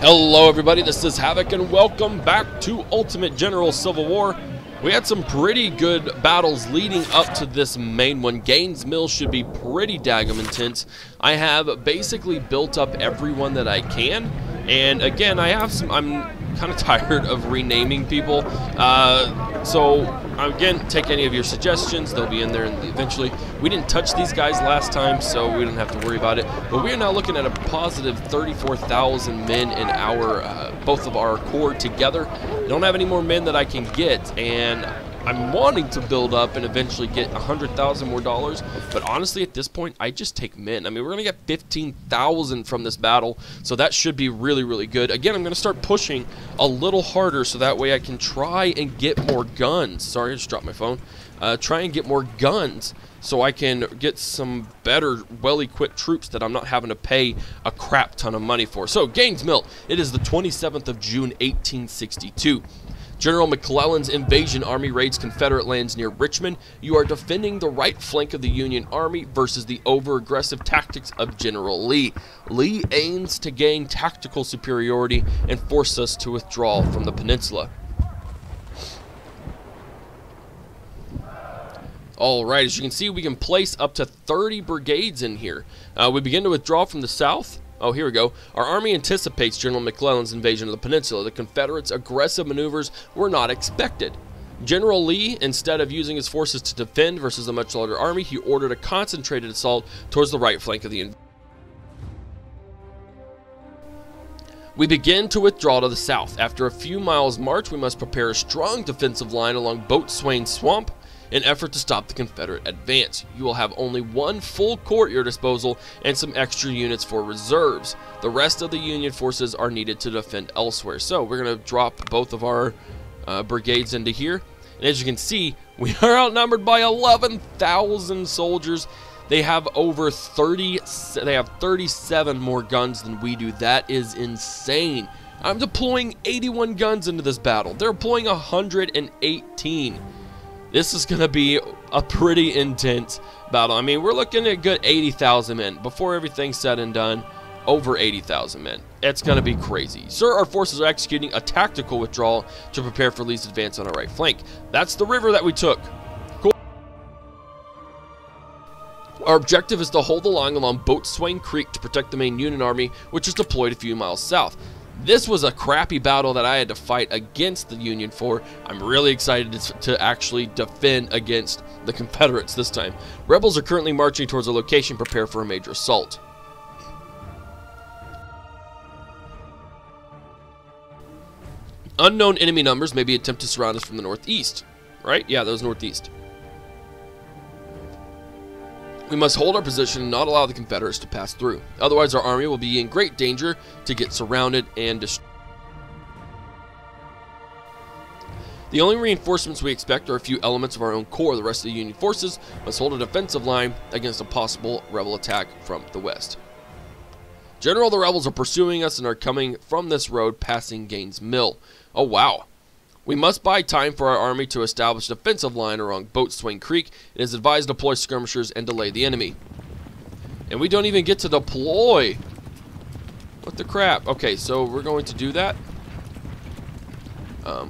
Hello everybody, this is Havoc and welcome back to Ultimate General Civil War. We had some pretty good battles leading up to this main one. Gaines Mill should be pretty daggum intense. I have basically built up everyone that I can, and again I have some, I'm kind of tired of renaming people, so again, take any of your suggestions, they'll be in there eventually. We didn't touch these guys last time, so we didn't have to worry about it, but we are now looking at a positive 34,000 men in our both of our corps together. Don't have any more men that I can get, and I'm wanting to build up and eventually get 100,000 more dollars, but honestly at this point I just take men. I mean, we're gonna get 15,000 from this battle, so that should be really, really good. Again, I'm gonna start pushing a little harder so that way I can try and get more guns. Sorry, I just dropped my phone. Try and get more guns so I can get some better, well-equipped troops that I'm not having to pay a crap ton of money for. So Gaines Mill, it is the 27th of June 1862. General McClellan's invasion army raids Confederate lands near Richmond. You are defending the right flank of the Union Army versus the over-aggressive tactics of General Lee. Lee aims to gain tactical superiority and force us to withdraw from the peninsula. Alright, as you can see, we can place up to 30 brigades in here. We begin to withdraw from the south. Oh, here we go. Our army anticipates General McClellan's invasion of the peninsula. The Confederates' aggressive maneuvers were not expected. General Lee, instead of using his forces to defend versus a much larger army, he ordered a concentrated assault towards the right flank of the invasion. We begin to withdraw to the south. After a few miles march, we must prepare a strong defensive line along Boatswain's Swamp in effort to stop the Confederate advance. You will have only one full corps at your disposal and some extra units for reserves. The rest of the Union forces are needed to defend elsewhere. So we're going to drop both of our brigades into here. And as you can see, we are outnumbered by 11,000 soldiers. They have over 37 more guns than we do. That is insane. I'm deploying 81 guns into this battle. They're deploying 118. This is going to be a pretty intense battle. I mean, we're looking at a good 80,000 men. Before everything's said and done, over 80,000 men. It's going to be crazy. Sir, our forces are executing a tactical withdrawal to prepare for Lee's advance on our right flank. That's the river that we took. Cool. Our objective is to hold the line along Boatswain Creek to protect the main Union Army, which is deployed a few miles south. This was a crappy battle that I had to fight against the Union for. I'm really excited to actually defend against the Confederates this time. Rebels are currently marching towards a location. Prepare for a major assault. Unknown enemy numbers maybe attempt to surround us from the northeast. Right? Yeah, that was northeast. We must hold our position and not allow the Confederates to pass through. Otherwise, our army will be in great danger to get surrounded and destroyed. The only reinforcements we expect are a few elements of our own corps. The rest of the Union forces must hold a defensive line against a possible rebel attack from the west. General, the rebels are pursuing us and are coming from this road, passing Gaines Mill. Oh, wow. We must buy time for our army to establish a defensive line along Boatswain Creek. It is advised to deploy skirmishers and delay the enemy. And we don't even get to deploy. What the crap? Okay, so we're going to do that.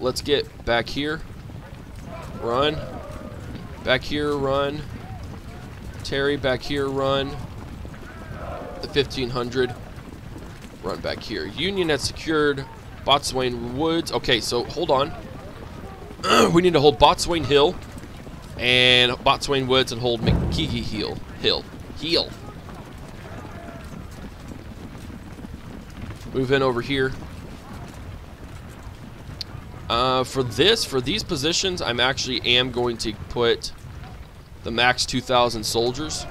Let's get back here. Run. Back here, run. Terry, back here, run. The 1,500. Run back here. Union has secured Boatswain Woods. Okay, so hold on. We need to hold Boatswain Hill and Boatswain Woods and hold McKee Hill. Move in over here. For these positions, I'm actually going to put the max 2,000 soldiers.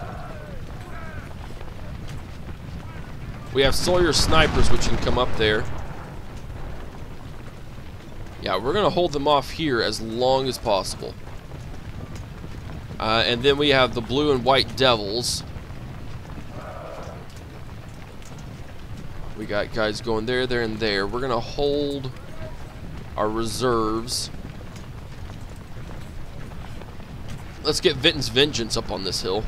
We have Sawyer Snipers, which can come up there. Yeah, we're going to hold them off here as long as possible. And then we have the blue and white devils. We got guys going there, and there. We're going to hold our reserves. Let's get Vinton's Vengeance up on this hill.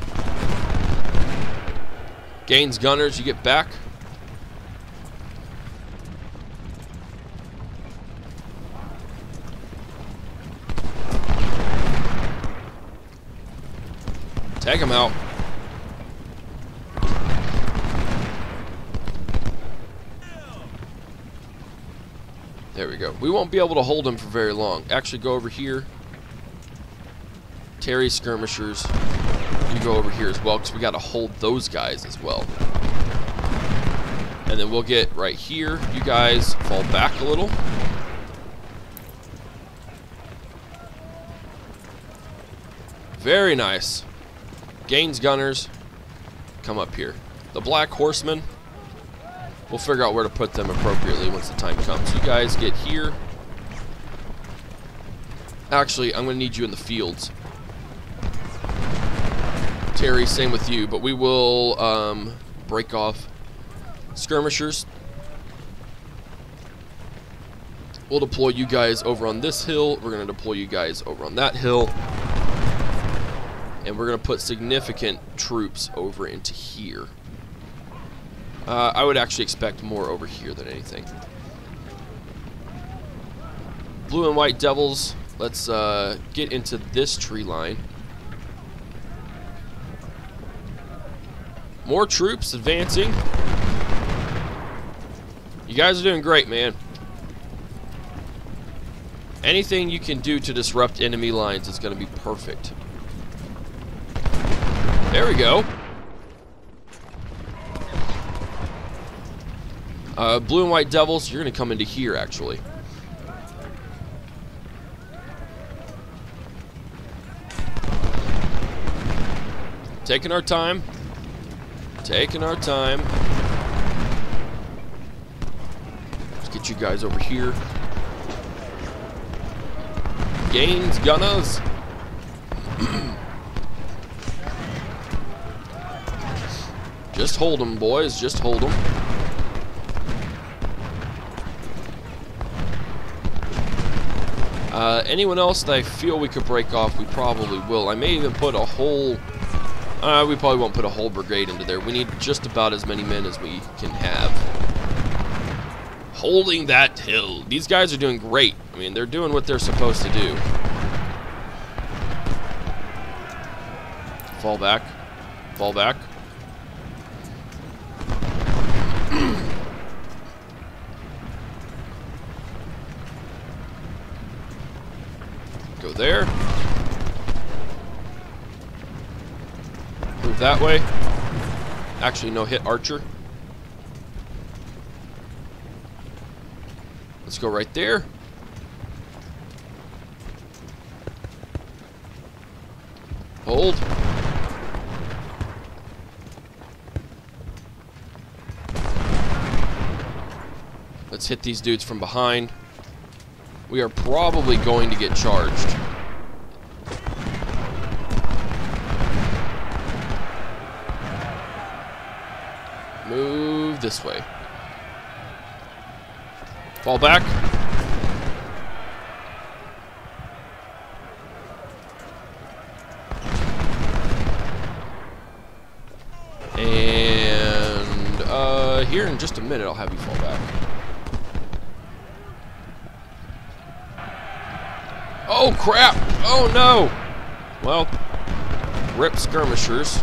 Gaines Gunners, you get back. Take him out. There we go. We won't be able to hold him for very long. Actually, go over here. Terry, skirmishers. You go over here as well, because we got to hold those guys as well. And then we'll get right here. You guys fall back a little. Very nice. Gaines Gunners, come up here. The Black Horsemen, we'll figure out where to put them appropriately once the time comes. You guys get here. Actually, I'm going to need you in the fields. Terry, same with you, but we will break off skirmishers. We'll deploy you guys over on this hill. We're going to deploy you guys over on that hill. And we're going to put significant troops over into here. I would actually expect more over here than anything. Blue and white devils. Let's get into this tree line. More troops advancing. You guys are doing great, man. Anything you can do to disrupt enemy lines is going to be perfect. There we go. Blue and white devils, you're going to come into here, actually. Taking our time. Taking our time. Let's get you guys over here. Gaines Gunners. Just hold them, boys. Just hold them. Anyone else that I feel we could break off, we probably will. I may even put a whole... we probably won't put a whole brigade into there. We need just about as many men as we can have. Holding that hill. These guys are doing great. I mean, they're doing what they're supposed to do. Fall back. Fall back. Go there. Move that way. Actually, no, hit Archer. Let's go right there. Hold. Let's hit these dudes from behind. We are probably going to get charged. Move this way. Fall back. And here in just a minute, I'll have you fall back. Oh crap! Oh no! Well, rip skirmishers.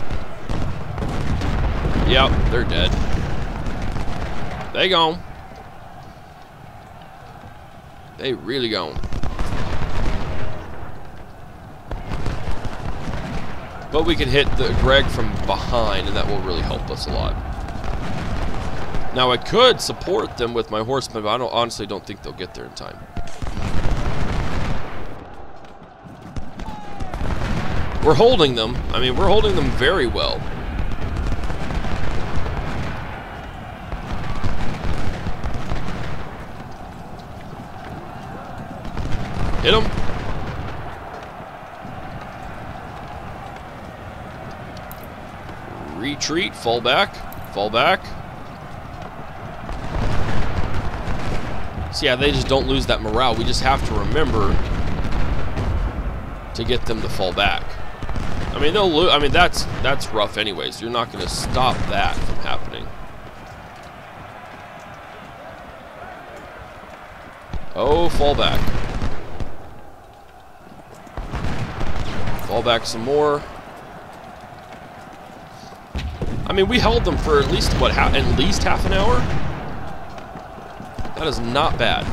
Yep, they're dead. They gone. They really gone. But we can hit the Greg from behind, and that will really help us a lot. Now I could support them with my horsemen, but I honestly don't think they'll get there in time. We're holding them. I mean, we're holding them very well. Hit them. Retreat, fall back, fall back. See, yeah, they just don't lose that morale. We just have to remember to get them to fall back. I mean, they'll lose. I mean, that's rough anyways. You're not going to stop that from happening. Oh, fall back. Fall back some more. I mean, we held them for at least, what, at least half an hour? That is not bad.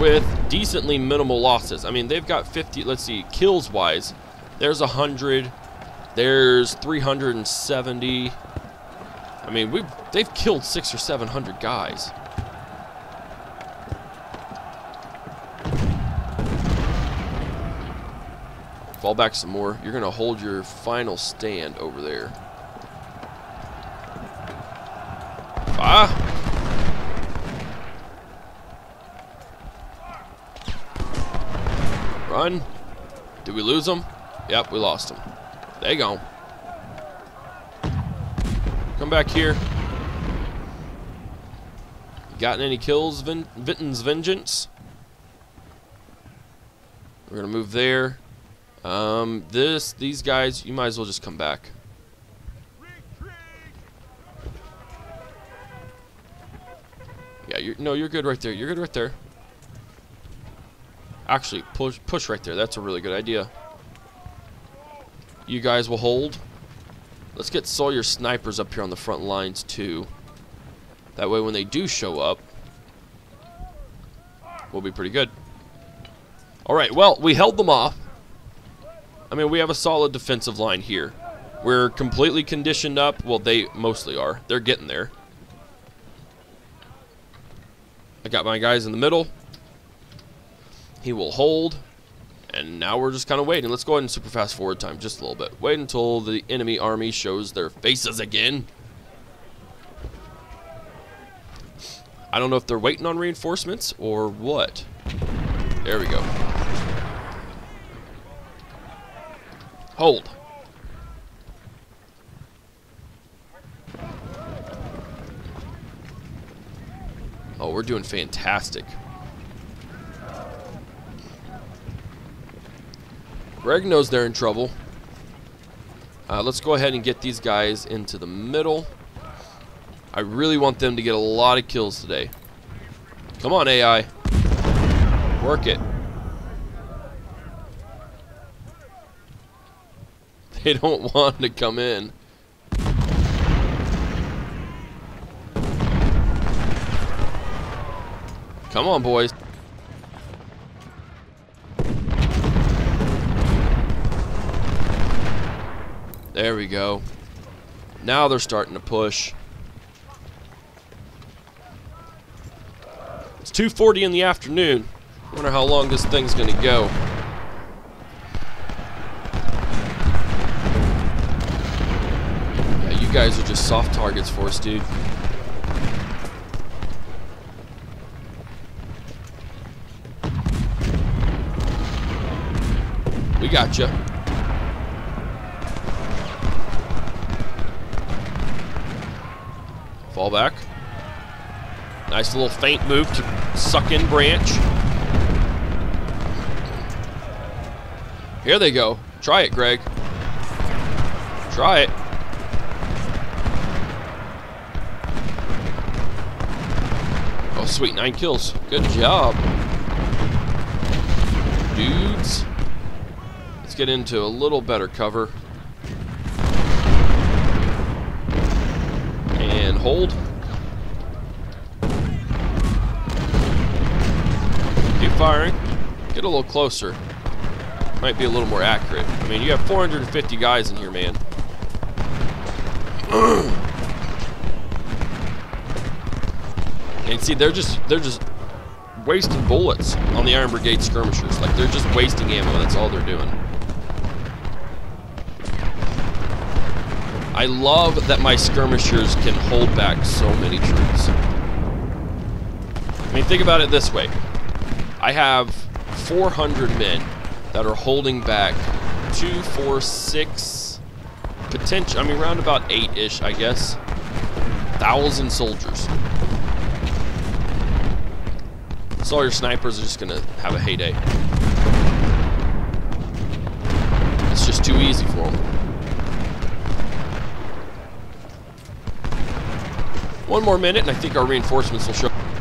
With decently minimal losses. I mean, they've got 50, let's see, kills-wise. There's 100. There's 370. I mean, they've killed 600 or 700 guys. Fall back some more. You're going to hold your final stand over there. Ah! Run. Did we lose them? Yep, we lost them. They gone. Come back here. Gotten any kills, Vinton's Vengeance? We're going to move there. These guys, you might as well just come back. Yeah, you're good right there. You're good right there. Actually, push right there. That's a really good idea. You guys will hold. Let's get Sawyer Snipers up here on the front lines too. That way when they do show up, we'll be pretty good. Alright, well, we held them off. I mean, we have a solid defensive line here. We're completely conditioned up. Well, they mostly are. They're getting there. I got my guys in the middle. He will hold, and now we're just kind of waiting. Let's go ahead and super fast forward time just a little bit. Wait until the enemy army shows their faces again. I don't know if they're waiting on reinforcements or what. There we go. Hold. Oh, we're doing fantastic. Greg knows they're in trouble. Let's go ahead and get these guys into the middle. I really want them to get a lot of kills today. Come on, AI. Work it. They don't want to come in. Come on, boys. There we go. Now they're starting to push. It's 2:40 in the afternoon. Wonder how long this thing's gonna go. Yeah, you guys are just soft targets for us, dude. We gotcha. Fall back. Nice little feint move to suck in branch. Here they go. Try it, Greg. Try it. Oh, sweet. 9 kills. Good job, dudes. Let's get into a little better cover. Hold. Keep firing. Get a little closer. Might be a little more accurate. I mean, you have 450 guys in here, man. And see, they're just wasting bullets on the Iron Brigade skirmishers. Like, they're just wasting ammo. That's all they're doing. I love that my skirmishers can hold back so many troops. I mean, think about it this way. I have 400 men that are holding back 2, 4, 6, potential, I mean, round about 8-ish, I guess, 1,000 soldiers. So all your snipers are just gonna have a heyday. It's just too easy for them. One more minute, and I think our reinforcements will show up.